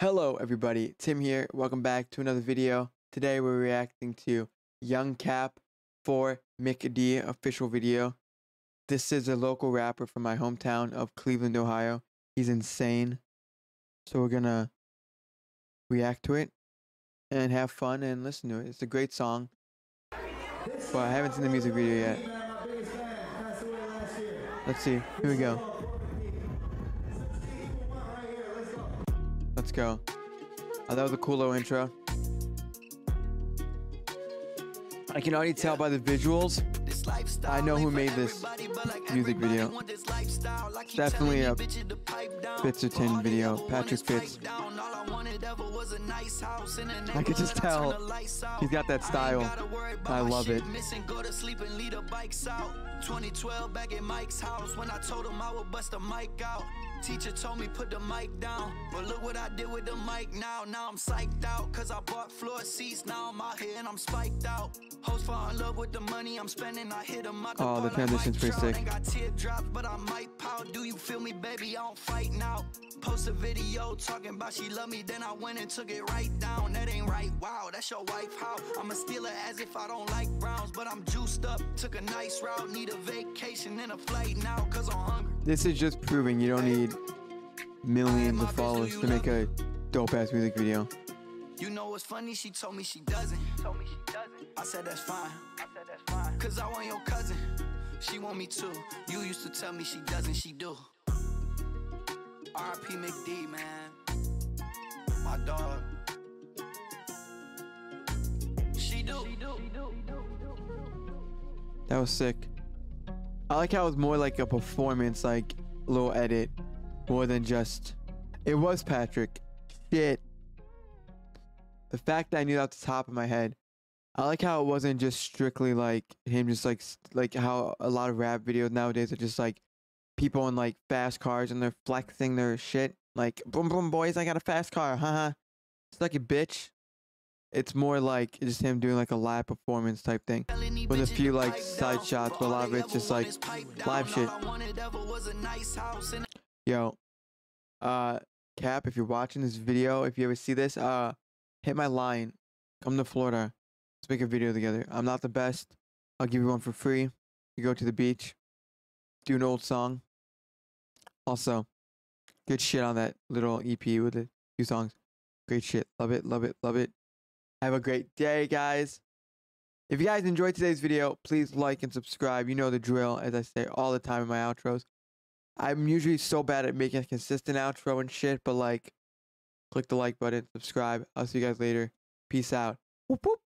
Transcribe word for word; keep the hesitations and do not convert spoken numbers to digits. Hello everybody, Tim here. Welcome back to another video. Today we're reacting to Young Cap for McD official video. This is a local rapper from my hometown of Cleveland, Ohio. He's insane. So we're gonna react to it and have fun and listen to it. It's a great song. But I haven't seen the music video yet. Let's see, here we go. Let's go. Oh, that was a cool little intro. I can already tell by the visuals. I know who made this music video. Definitely a Fitzerton video. Patrick Fitz. I could just tell he's got that style. I love it. twenty twelve back at Mike's house when I told him I would bust the mic out. Teacher told me put the mic down, but look what I did with the mic now. Now I'm psyched out because I bought floor seats. Now I'm out here and I'm spiked out. Host fall in love with the money I'm spending. I hit him up. Oh, the transition's pretty sick. I got teardrops, but I might pout. Do you feel me, baby? I don't fight now. Post a video talking about she love me. Then I went and took it right down. That ain't right. Wow, that's your wife. How I'ma steal her as if I don't like Browns, but I'm juiced up. Took a nice route. Need a vacation and a flight now because I'm hungry. This is just proving you don't need millions of followers to make a dope ass music video. You know what's funny? She told me she doesn't. Told me she doesn't. I said that's fine. I said that's fine. Cause I want your cousin. She want me too. You used to tell me she doesn't. She do. R I P McD, man. My dog. She do. She do. That was sick. I like how it was more like a performance, like a little edit. More than just, it was Patrick. Shit. The fact that I knew that off the top of my head. I like how it wasn't just strictly like him, just like like how a lot of rap videos nowadays are just like people in like fast cars and they're flexing their shit. Like, boom, boom, boys, I got a fast car. Haha. It's like a bitch. It's more like just him doing like a live performance type thing with a few like side shots, but a lot of it's just like live shit. Yo, uh, Cap, if you're watching this video, if you ever see this, uh, hit my line. Come to Florida. Let's make a video together. I'm not the best. I'll give you one for free. You go to the beach. Do an old song. Also, good shit on that little E P with a few songs. Great shit. Love it, love it, love it. Have a great day, guys. If you guys enjoyed today's video, please like and subscribe. You know the drill, as I say all the time in my outros. I'm usually so bad at making a consistent outro and shit, but like, click the like button, subscribe. I'll see you guys later. Peace out. Whoop, whoop.